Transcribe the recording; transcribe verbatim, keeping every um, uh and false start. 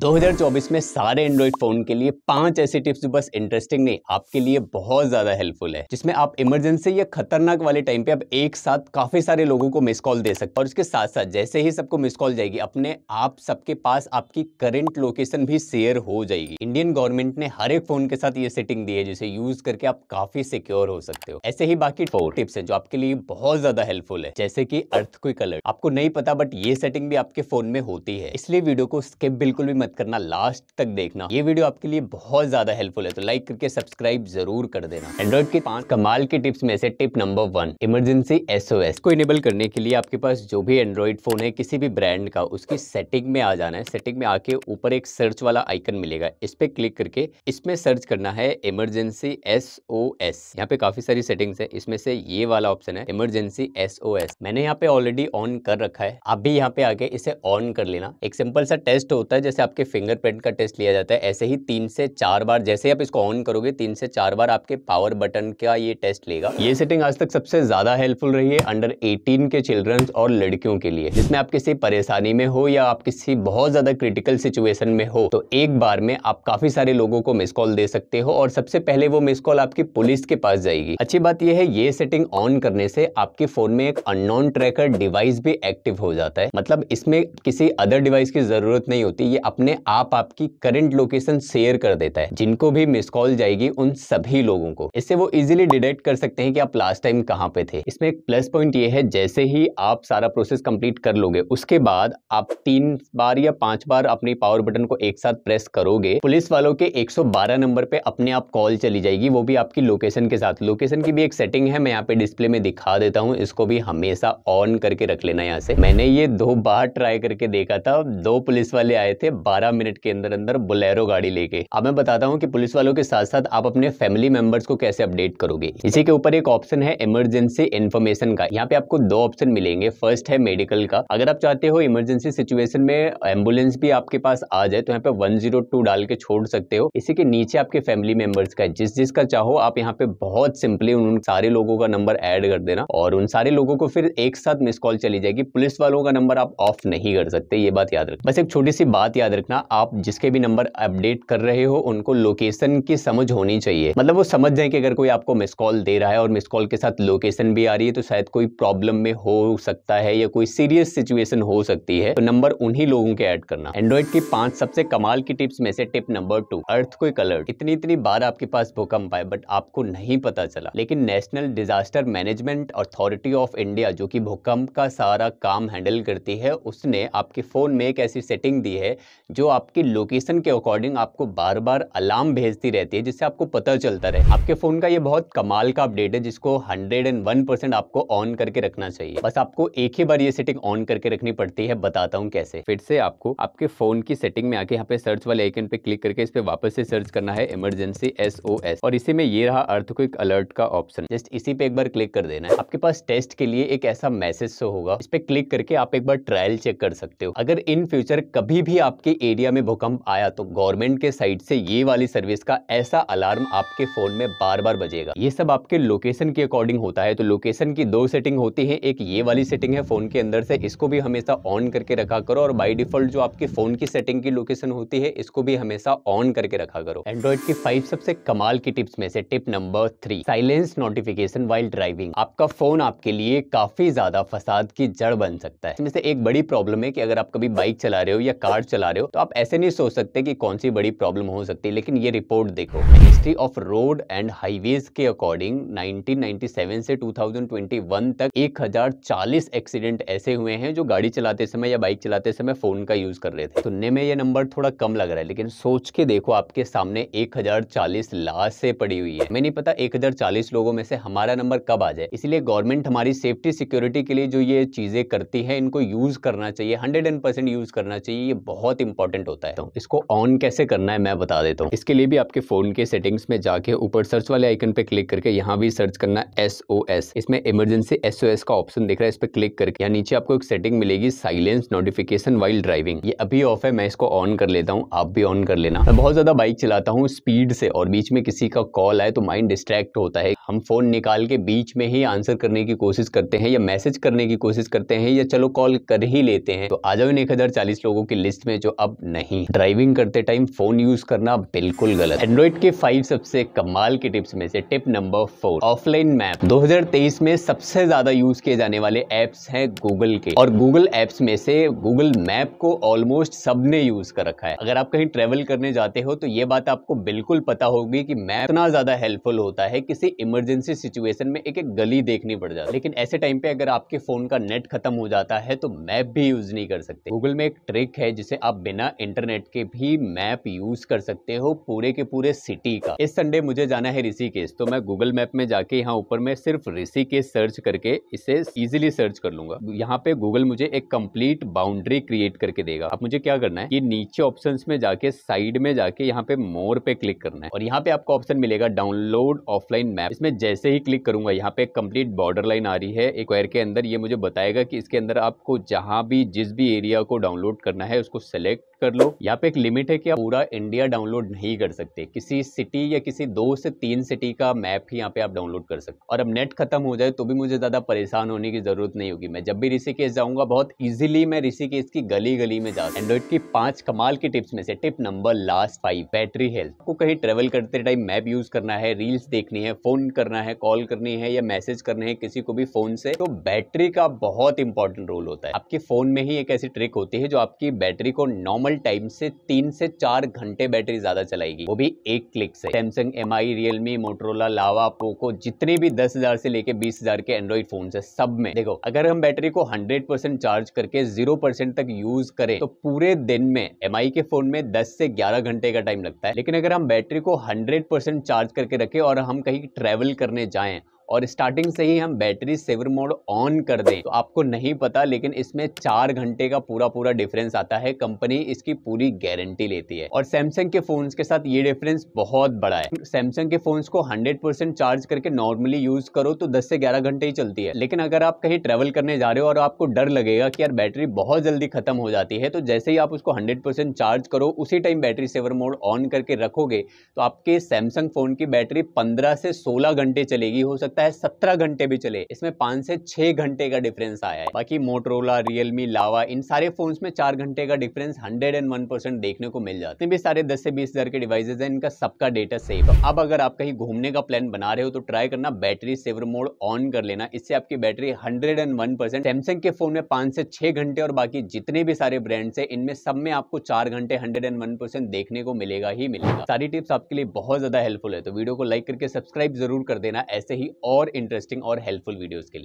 दो हज़ार चौबीस में सारे एंड्रॉइड फोन के लिए पांच ऐसी टिप्स जो बस इंटरेस्टिंग नहीं, आपके लिए बहुत ज्यादा हेल्पफुल है, जिसमें आप इमरजेंसी या खतरनाक वाले टाइम पे आप एक साथ काफी सारे लोगों को मिस कॉल दे सकते हैं। और उसके साथ साथ जैसे ही सबको मिस कॉल जाएगी, अपने आप सबके पास आपकी करंट लोकेशन भी शेयर हो जाएगी। इंडियन गवर्नमेंट ने हर एक फोन के साथ ये सेटिंग दी है, जिसे यूज करके आप काफी सिक्योर हो सकते हो। ऐसे ही बाकी फोर टिप्स है जो आपके लिए बहुत ज्यादा हेल्पफुल है, जैसे की अर्थक्वेक अलर्ट। आपको नहीं पता बट ये सेटिंग भी आपके फोन में होती है, इसलिए वीडियो को स्किप बिल्कुल भी मत करना, लास्ट तक देखना। ये वीडियो आपके लिए बहुत ज्यादा हेल्पफुल है, तो लाइक करके सब्सक्राइब जरूर कर देना। एंड्रॉइड के पांच कमाल की टिप्स में से tip number one, emergency S O S को इनेबल करने के लिए आपके पास जो भी एंड्रॉइड फोन है किसी भी ब्रांड का, उसकी सेटिंग में आ जाना है। सेटिंग में आके ऊपर एक सर्च वाला आइकन मिलेगा, इस पे क्लिक करके इसमें सर्च करना है इमरजेंसी एस ओ एस। यहाँ पे काफी सारी सेटिंग्स है, इसमें से ये वाला ऑप्शन है इमरजेंसी एस ओ एस। मैंने यहाँ पे ऑलरेडी ऑन कर रखा है, आप भी यहाँ पे आके इसे ऑन कर लेना। एक सिंपल सा टेस्ट होता है, जैसे आपके फिंगरप्रिंट का टेस्ट लिया जाता है, ऐसे ही तीन से चार बार जैसे आप इसको ऑन करोगे, तीन से चार बार आपके पावर बटन का ये टेस्ट लेगा। ये सेटिंग आज तक सबसे ज्यादा हेल्पफुल रही है अंडर अठारह के चिल्ड्रंस और लड़कियों के लिए, जिसमें आप किसी परेशानी में हो या आप किसी बहुत ज्यादा क्रिटिकल सिचुएशन में हो, तो एक बार में आप काफी सारे लोगों को मिस कॉल दे सकते हो और सबसे पहले वो मिस कॉल आपकी पुलिस के पास जाएगी। अच्छी बात यह है, ये सेटिंग ऑन करने से आपके फोन में एक अननोन ट्रैकर डिवाइस भी एक्टिव हो जाता है, मतलब इसमें किसी अदर डिवाइस की जरूरत नहीं होती, ये अपने आप आपकी करंट लोकेशन शेयर कर देता है। जिनको भी मिस कॉल जाएगी उन सभी लोगों को, इससे वो इजीली डिटेक्ट कर सकते हैं कि आप लास्ट टाइम कहाँ पे थे। इसमें एक प्लस पॉइंट ये है, जैसे ही आप सारा प्रोसेस कंप्लीट कर लोगे, उसके बाद आप तीन बार या पांच बार अपनी पावर बटन को एक साथ प्रेस करोगे, पुलिस वालों के एक सौ बारह नंबर पे अपने आप कॉल चली जाएगी, वो भी आपकी लोकेशन के साथ। लोकेशन की भी एक सेटिंग है, मैं यहाँ पे डिस्प्ले में दिखा देता हूँ, इसको भी हमेशा ऑन करके रख लेना। यहाँ से मैंने ये दो बार ट्राई करके देखा था, दो पुलिस वाले आए थे बारह मिनट के अंदर अंदर बोलेरो गाड़ी लेके। अब मैं बताता हूँ कि पुलिस वालों के साथ साथ आप अपने फैमिली मेंबर्स को कैसे अपडेट करोगे। इसी के ऊपर एक ऑप्शन है इमरजेंसी इन्फॉर्मेशन का, यहाँ पे आपको दो ऑप्शन मिलेंगे। फर्स्ट है मेडिकल का, अगर आप चाहते हो इमरजेंसी सिचुएशन में एम्बुलेंस भी आपके पास आ जाए, तो यहाँ पे एक सौ दो डाल के छोड़ सकते हो। इसी के नीचे आपके फैमिली मेंबर्स का, जिस जिसका चाहो आप यहाँ पे बहुत सिंपली उन सारे लोगों का नंबर एड कर देना, और उन सारे लोगों को फिर एक साथ मिस कॉल चली जाएगी। पुलिस वालों का नंबर आप ऑफ नहीं कर सकते, ये बात याद रखना। बस एक छोटी सी बात याद रखना, आप जिसके भी नंबर अपडेट कर रहे हो उनको लोकेशन की समझ होनी चाहिए, मतलब वो समझ जाए कि अगर कोई आपको मिस कॉल दे रहा है और मिस कॉल के साथ लोकेशन भी आ रही है, तो शायद कोई प्रॉब्लम में हो सकता है या कोई सीरियस सिचुएशन हो सकती है, तो नंबर उन्हीं लोगों के ऐड करना। एंड्रॉइड की पांच सबसे कमाल की टिप्स में से tip number two, earthquake alert. इतनी इतनी बार आपके पास भूकंप आए बट आपको नहीं पता चला, लेकिन national disaster management authority of India, जो की भूकंप का सारा काम हैंडल करती है, उसने आपके फोन में एक ऐसी सेटिंग दी है जो आपकी लोकेशन के अकॉर्डिंग आपको बार बार अलार्म भेजती रहती है, जिससे आपको पता चलता रहे। आपके फोन का ये बहुत कमाल का अपडेट है, जिसको एक सौ एक परसेंट आपको ऑन करके रखना चाहिए। बस आपको एक ही बार ये सेटिंग ऑन करके रखनी पड़ती है, बताता हूँ कैसे। फिर से आपको आपके फोन की सेटिंग में आके यहाँ पे सर्च वाले आइकन पे क्लिक करके इस पे वापस से सर्च करना है इमरजेंसी एस ओ एस, और इसी में ये रहा अर्थक्वेक अलर्ट का ऑप्शन, जस्ट इसी पे एक बार क्लिक कर देना है। आपके पास टेस्ट के लिए एक ऐसा मैसेज शो होगा, इस पे क्लिक करके आप एक बार ट्रायल चेक कर सकते हो। अगर इन फ्यूचर कभी भी आपके एरिया में भूकंप आया, तो गवर्नमेंट के साइड से ये वाली सर्विस का ऐसा अलार्म आपके फोन में बार बार बजेगा। ये सब आपके लोकेशन के अकॉर्डिंग होता है, तो लोकेशन की दो सेटिंग होती है, एक ये वाली सेटिंग है फोन के अंदर से, इसको भी हमेशा ऑन करके रखा करो, और बाय डिफॉल्ट जो आपके फोन की सेटिंग की लोकेशन होती है, इसको भी हमेशा ऑन करके रखा करो। एंड्रॉइड की फाइव सबसे कमाल की टिप्स में से tip number three, silence notification while driving. आपका फोन आपके लिए काफी ज्यादा फसाद की जड़ बन सकता है। इसमें से एक बड़ी प्रॉब्लम है कि अगर आप कभी बाइक चला रहे हो या कार चला रहे हो, तो आप ऐसे नहीं सोच सकते कि कौन सी बड़ी प्रॉब्लम हो सकती है, लेकिन ये रिपोर्ट देखो, ministry of road and highways के अकॉर्डिंग नाइनटीन नाइंटी सेवन से दो हज़ार इक्कीस तक एक हज़ार चालीस एक्सीडेंट ऐसे हुए हैं जो गाड़ी चलाते समय या बाइक चलाते समय फोन का यूज कर रहे थे। सुनने में ये नंबर थोड़ा कम लग रहा है, लेकिन सोच के देखो, आपके सामने एक हज़ार चालीस लाशें पड़ी हुई है। मैं नहीं पता एक हज़ार चालीस लोगों में से हमारा नंबर कब आ जाए, इसलिए गवर्नमेंट हमारी सेफ्टी सिक्योरिटी के लिए जो ये चीजें करती है, इनको यूज करना चाहिए, हंड्रेड परसेंट यूज करना चाहिए, ये बहुत इंपॉर्टेंट होता है। तो इसको ऑन कैसे करना है मैं बता देता हूँ। इसके लिए भी आपके फोन के सेटिंग्स में जाके ऊपर सर्च वाले आइकन पे क्लिक करके यहाँ भी सर्च करना एस ओ एस, इसमें इमरजेंसी एस ओ एस का ऑप्शन दिख रहा है, इस पे क्लिक करके यहाँ नीचे आपको एक सेटिंग मिलेगी साइलेंस नोटिफिकेशन वाइल ड्राइविंग। ये अभी ऑफ है, मैं इसको ऑन कर लेता हूँ, आप भी ऑन कर लेना। मैं बहुत ज्यादा बाइक चलाता हूँ स्पीड से, और बीच में किसी का कॉल आए तो माइंड डिस्ट्रैक्ट होता है, हम फोन निकाल के बीच में ही आंसर करने की कोशिश करते हैं या मैसेज करने की कोशिश करते हैं या चलो कॉल कर ही लेते हैं। तो आ जाओ इन एक हज़ार चालीस लोगों की लिस्ट में जो अब नहीं। ड्राइविंग करते टाइम फोन यूज करना बिल्कुल गलत। एंड्रॉइड के फाइव सबसे कमाल के टिप्स में से tip number four, offline map. दो हज़ार तेईस में सबसे ज्यादा यूज किए जाने वाले एप्स हैं गूगल के, और गूगल एप्स में से गूगल मैप को ऑलमोस्ट सबने यूज कर रखा है। अगर आप कहीं ट्रेवल करने जाते हो तो ये बात आपको बिल्कुल पता होगी कि मैप इतना ज्यादा हेल्पफुल होता है, किसी इमरजेंसी सिचुएशन में एक एक गली देखनी पड़ जाती है। लेकिन ऐसे टाइम पे अगर आपके फोन का नेट खत्म हो जाता है तो मैप भी यूज नहीं कर सकते। गूगल में एक ट्रिक है जिसे आप बिना इंटरनेट के भी मैप यूज कर सकते हो पूरे के पूरे सिटी का। इस संडे मुझे जाना है ऋषिकेश, तो मैं गूगल मैप में जाके यहाँ ऊपर में सिर्फ ऋषिकेश सर्च करके इसे इजीली सर्च कर लूंगा। यहाँ पे गूगल मुझे एक कंप्लीट बाउंड्री क्रिएट करके देगा। अब मुझे क्या करना है, ये नीचे ऑप्शंस में जाके साइड में जाके यहाँ पे मोर पे क्लिक करना है, और यहाँ पे आपको ऑप्शन मिलेगा डाउनलोड ऑफलाइन मैप। इसमें जैसे ही क्लिक करूंगा यहाँ पे कंप्लीट बॉर्डर लाइन आ रही है एक स्क्वायर के अंदर। ये मुझे बताएगा कि इसके अंदर आपको जहाँ भी जिस भी एरिया को डाउनलोड करना है उसको सेलेक्ट कर लो। यहाँ पे एक लिमिट है कि आप पूरा इंडिया डाउनलोड नहीं कर सकते, किसी सिटी या किसी दो से तीन सिटी का मैप ही यहाँ पे आप डाउनलोड कर सकते। और अब नेट खत्म हो जाए तो भी मुझे ज्यादा परेशान होने की जरूरत नहीं होगी। मैं जब भी ऋषिकेश जाऊंगा बहुत इजीली मैं ऋषिकेश की गली गली में जाऊंगा। एंड्रॉइड की पांच कमाल की टिप्स में से tip number last five, battery health. आपको कहीं ट्रेवल करते टाइम मैप यूज करना है, रील्स देखनी है, फोन करना है, कॉल करनी है या मैसेज करने है किसी को भी फोन से, तो बैटरी का बहुत इंपॉर्टेंट रोल होता है। आपके फोन में ही एक ऐसी ट्रिक होती है जो आपकी बैटरी को नॉर्मल टाइम से तीन से चार घंटे बैटरी ज्यादा चलाएगी, वो भी एक क्लिक से। Samsung, M I, Realme, Motorola, Lava, Poco, जितने भी दस हजार से लेके बीस हजार के एंड्रॉइड फोन है सब में देखो, अगर हम बैटरी को हंड्रेड परसेंट चार्ज करके जीरो परसेंट तक यूज करें तो पूरे दिन में एम आई के फोन में दस से ग्यारह घंटे का टाइम लगता है। लेकिन अगर हम बैटरी को हंड्रेड परसेंट चार्ज करके रखें और हम कहीं ट्रेवल करने जाएं और स्टार्टिंग से ही हम बैटरी सेवर मोड ऑन कर दें, तो आपको नहीं पता लेकिन इसमें चार घंटे का पूरा पूरा डिफरेंस आता है। कंपनी इसकी पूरी गारंटी लेती है, और सैमसंग के फोन्स के साथ ये डिफरेंस बहुत बड़ा है। सैमसंग के फोन्स को हंड्रेड परसेंट चार्ज करके नॉर्मली यूज करो तो दस से ग्यारह घंटे ही चलती है। लेकिन अगर आप कहीं ट्रेवल करने जा रहे हो और आपको डर लगेगा कि यार बैटरी बहुत जल्दी खत्म हो जाती है, तो जैसे ही आप उसको हंड्रेड परसेंट चार्ज करो उसी time battery saver mode on करके रखोगे तो आपके सैमसंग फोन की बैटरी पंद्रह से सोलह घंटे चलेगी, हो सकता है सत्रह घंटे भी चले। इसमें पांच से छह घंटे का डिफरेंस आया है। बाकी मोटरोला, रियलमी, लावा, इन सारे फोन्स में चार घंटे का difference hundred and one percent देखने को मिल जाते हैं। भी सारे दस से बीस हजार के डिवाइसेस हैं, इनका सबका डेटा सेव है। अब अगर आप कहीं घूमने का प्लान बना रहे हो तो ट्राई करना बैटरी सेवर मोड ऑन कर लेना, इससे आपकी battery hundred and one percent. Samsung के फोन में पांच से छह घंटे और बाकी जितने भी सारे ब्रांड्स है इनमें सब में आपको चार घंटे हंड्रेड एंड वन परसेंट देखने को मिलेगा ही मिलेगा। सारी टिप्स आपके लिए बहुत ज्यादा हेल्पफुल है, तो वीडियो को लाइक करके सब्सक्राइब जरूर कर देना ऐसे ही और इंटरेस्टिंग और हेल्पफुल वीडियोस के लिए।